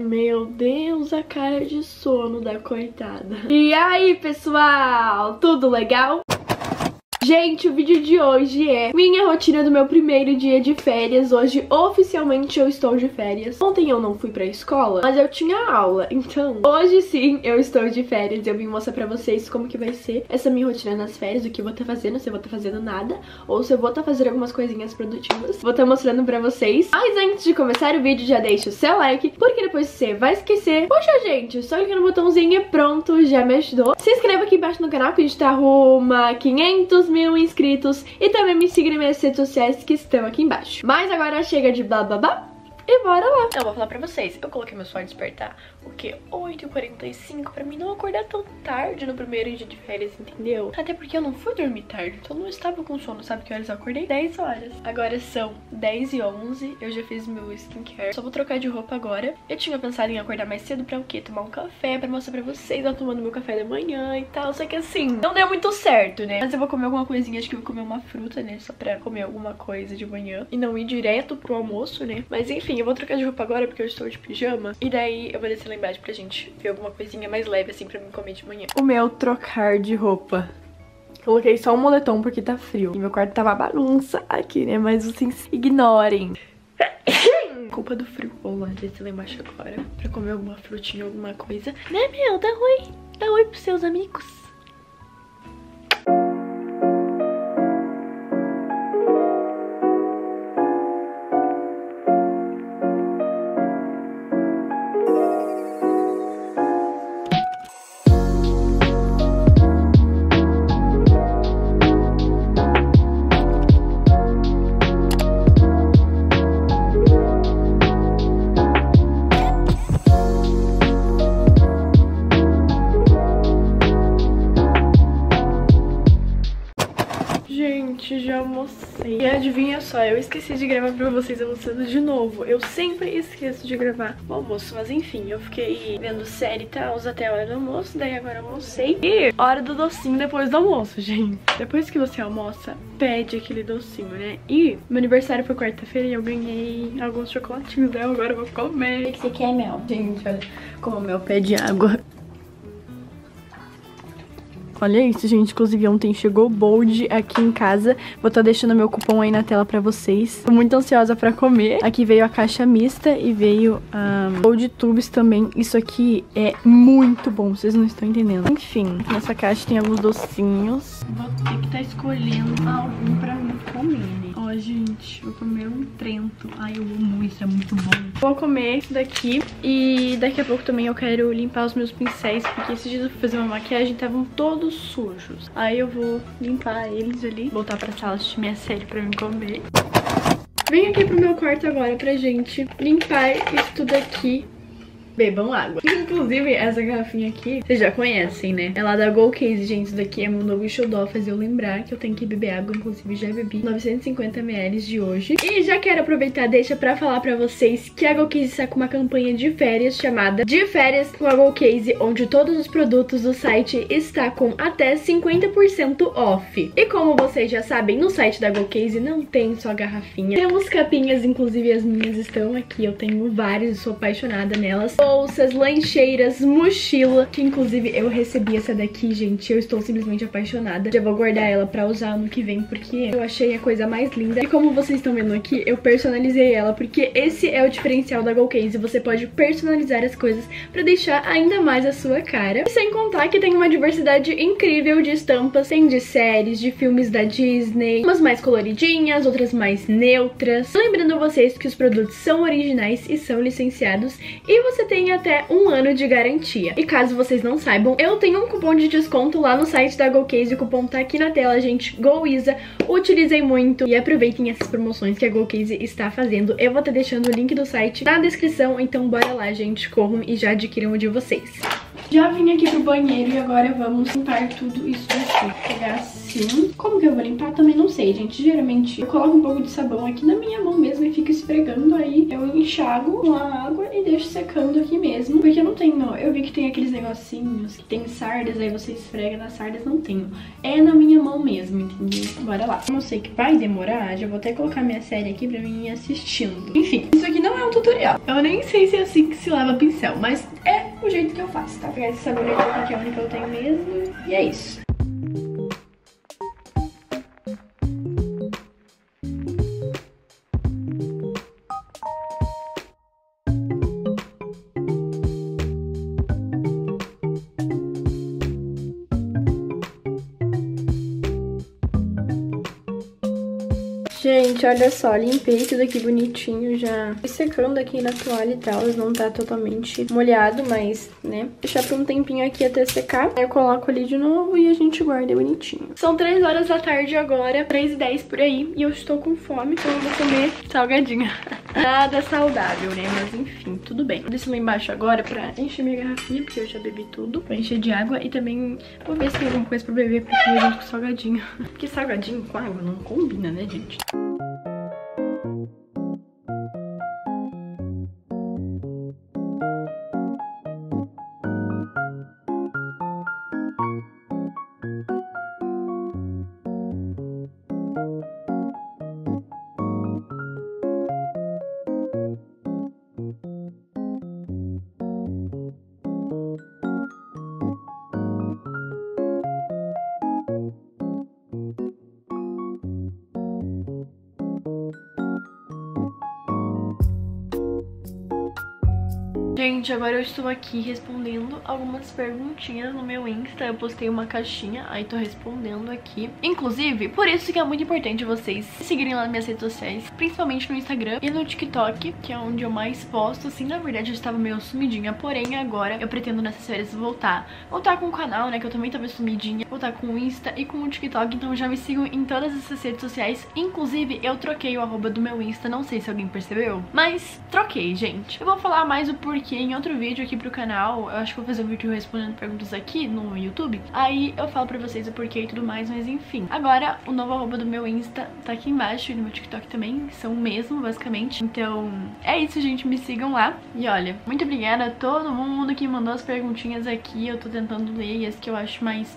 Meu Deus, a cara de sono da coitada. E aí, pessoal? Tudo legal? Gente, o vídeo de hoje é minha rotina do meu primeiro dia de férias. Hoje, oficialmente, eu estou de férias. Ontem eu não fui pra escola, mas eu tinha aula. Então, hoje sim, eu estou de férias. Eu vim mostrar pra vocês como que vai ser essa minha rotina nas férias, o que eu vou estar fazendo, se eu vou estar fazendo nada, ou se eu vou estar fazendo algumas coisinhas produtivas. Vou estar mostrando pra vocês. Mas antes de começar o vídeo, já deixa o seu like, porque depois você vai esquecer. Poxa, gente, só clicar no botãozinho e pronto, já me ajudou. Se inscreva aqui embaixo no canal, que a gente tá rumo a 500 mil inscritos, e também me siga nas minhas redes sociais que estão aqui embaixo. Mas agora chega de blá blá blá e bora lá. Então, vou falar pra vocês, eu coloquei meu celular despertar, o que? 8h45, pra mim não acordar tão tarde no primeiro dia de férias, entendeu? Até porque eu não fui dormir tarde, então não estava com sono. Sabe que horas eu acordei? 10 horas. Agora são 10h11, eu já fiz meu skincare, só vou trocar de roupa agora. Eu tinha pensado em acordar mais cedo pra o quê? Tomar um café, pra mostrar pra vocês, eu tomando meu café da manhã e tal, só que assim, não deu muito certo, né? Mas eu vou comer alguma coisinha, acho que eu vou comer uma fruta, né? Só pra comer alguma coisa de manhã e não ir direto pro almoço, né? Mas enfim, eu vou trocar de roupa agora porque eu estou de pijama. E daí eu vou descer lá embaixo pra gente ver alguma coisinha mais leve assim pra mim comer de manhã. O meu trocar de roupa, coloquei só um moletom porque tá frio. E meu quarto tá uma bagunça aqui, né? Mas vocês ignorem. Culpa do frio. Vou lá descer lá embaixo agora pra comer alguma frutinha, alguma coisa. Né, meu? Dá oi. Dá oi pros seus amigos. Já almocei. E adivinha só, eu esqueci de gravar pra vocês almoçando de novo. Eu sempre esqueço de gravar o almoço, mas enfim, eu fiquei vendo série e tal até a hora do almoço, daí agora almocei. E hora do docinho depois do almoço, gente. Depois que você almoça, pede aquele docinho, né? E meu aniversário foi quarta-feira e eu ganhei alguns chocolatinhos, né? Agora eu vou comer. O que você quer, Mel? Gente, olha como o Mel pede água. Olha isso, gente. Inclusive, ontem chegou Bold aqui em casa. Vou estar deixando meu cupom aí na tela pra vocês. Tô muito ansiosa pra comer. Aqui veio a caixa mista e veio a Bold Tubes também. Isso aqui é muito bom, vocês não estão entendendo. Enfim, nessa caixa tem alguns docinhos. Vou ter que estar escolhendo algum pra mim comer, né? Ó, gente, vou comer um Trento. Ai, eu amo isso, é muito bom. Vou comer isso daqui e daqui a pouco também eu quero limpar os meus pincéis, porque esses dias eu fui fazer uma maquiagem, estavam todos sujos. Aí eu vou limpar eles ali, voltar pra sala assistir minha série pra me comer. Vem aqui pro meu quarto agora pra gente limpar isso tudo aqui. Bebam água. Inclusive, essa garrafinha aqui, vocês já conhecem, né? É lá da Goalcase, gente. Isso daqui é meu novo xodó, fazer eu lembrar que eu tenho que beber água. Inclusive, já bebi 950 ml de hoje. E já quero aproveitar, deixa pra falar pra vocês que a Goalcase está com uma campanha de férias chamada De Férias com a Goalcase, onde todos os produtos do site está com até 50% off. E como vocês já sabem, no site da Goalcase não tem só garrafinha. Temos capinhas, inclusive as minhas estão aqui. Eu tenho várias, sou apaixonada nelas. Bolsas, lancheiras, mochila, que inclusive eu recebi essa daqui, gente. Eu estou simplesmente apaixonada. Já vou guardar ela pra usar ano que vem, porque eu achei a coisa mais linda. E como vocês estão vendo aqui, eu personalizei ela, porque esse é o diferencial da Goalcase. Você pode personalizar as coisas pra deixar ainda mais a sua cara. E sem contar que tem uma diversidade incrível de estampas. Tem de séries, de filmes da Disney, umas mais coloridinhas, outras mais neutras. Lembrando vocês que os produtos são originais e são licenciados, e você tem até um ano de garantia. E caso vocês não saibam, eu tenho um cupom de desconto lá no site da Goalcase. O cupom tá aqui na tela, gente. Goalisa. Utilizem muito e aproveitem essas promoções que a Goalcase está fazendo. Eu vou estar deixando o link do site na descrição, então bora lá, gente. Corram e já adquiram o de vocês. Já vim aqui pro banheiro e agora vamos limpar tudo isso aqui. Vou pegar assim. Como que eu vou limpar? Também não sei, gente. Geralmente eu coloco um pouco de sabão aqui na minha mão mesmo e fico esfregando aí. Eu enxago com a água e deixo secando aqui mesmo. Porque eu não tenho... Eu vi que tem aqueles negocinhos que tem sardas, aí você esfrega nas sardas. Não tenho. É na minha mão mesmo, entendeu? Bora lá. Não sei que vai demorar, já vou até colocar minha série aqui pra mim ir assistindo. Enfim, isso aqui não não é um tutorial. Eu nem sei se é assim que se lava pincel, mas é o jeito que eu faço, tá? Pegar esse sabonete aqui, que é o único que eu tenho mesmo. E é isso. Gente, olha só, limpei isso daqui bonitinho, já fui secando aqui na toalha e tal, não tá totalmente molhado, mas, né, deixar por um tempinho aqui até secar, aí eu coloco ali de novo e a gente guarda bonitinho. São 3 horas da tarde agora, 3h10 por aí, e eu estou com fome, então eu vou comer salgadinho. Nada saudável, né, mas enfim, tudo bem. Vou descer lá embaixo agora pra encher minha garrafinha, porque eu já bebi tudo, pra encher de água, e também vou ver se tem alguma coisa pra beber, porque eu junto com salgadinho. Porque salgadinho com água não combina, né, gente? Gente, agora eu estou aqui respondendo algumas perguntinhas no meu Insta. Eu postei uma caixinha, aí tô respondendo aqui. Inclusive, por isso que é muito importante vocês seguirem lá nas minhas redes sociais, principalmente no Instagram e no TikTok, que é onde eu mais posto. Assim, na verdade eu estava meio sumidinha, porém agora eu pretendo nessas férias voltar com o canal, né, que eu também estava sumidinha, voltar com o Insta e com o TikTok. Então já me sigam em todas essas redes sociais. Inclusive, eu troquei o arroba do meu Insta, não sei se alguém percebeu, mas troquei, gente. Eu vou falar mais o porquê em outro vídeo aqui pro canal. Eu acho que vou fazer um vídeo respondendo perguntas aqui no YouTube, aí eu falo pra vocês o porquê e tudo mais, mas enfim. Agora, o novo arroba do meu Insta tá aqui embaixo e no meu TikTok também, são o mesmo, basicamente. Então, é isso, gente, me sigam lá. E olha, muito obrigada a todo mundo que mandou as perguntinhas aqui, eu tô tentando ler e as que eu acho mais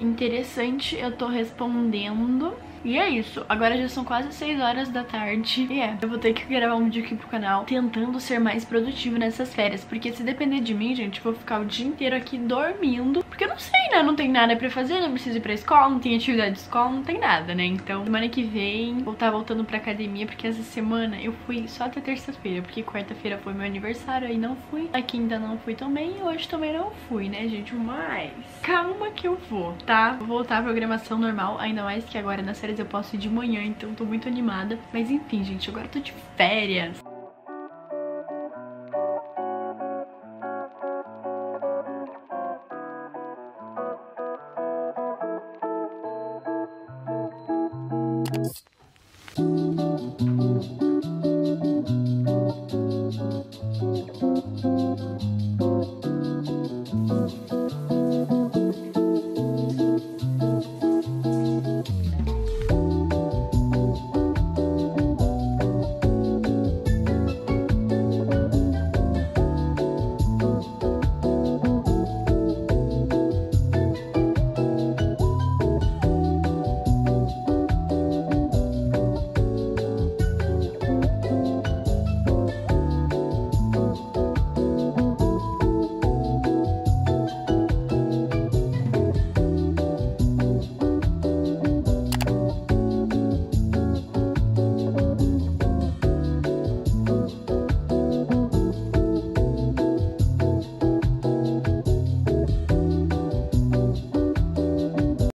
interessante eu tô respondendo. E é isso, agora já são quase 6 horas da tarde. E eu vou ter que gravar um vídeo aqui pro canal tentando ser mais produtivo nessas férias, porque se depender de mim, gente, eu vou ficar o dia inteiro aqui dormindo, porque eu não sei, né, não tem nada pra fazer, não preciso ir pra escola, não tem atividade de escola, não tem nada, né. Então semana que vem vou estar voltando pra academia, porque essa semana eu fui só até terça-feira, porque quarta-feira foi meu aniversário, aí não fui, a quinta não fui também, e hoje também não fui, né, gente. Mas calma que eu vou, tá? Vou voltar à programação normal, ainda mais que agora nas férias eu posso ir de manhã, então tô muito animada. Mas enfim, gente, agora eu tô de férias.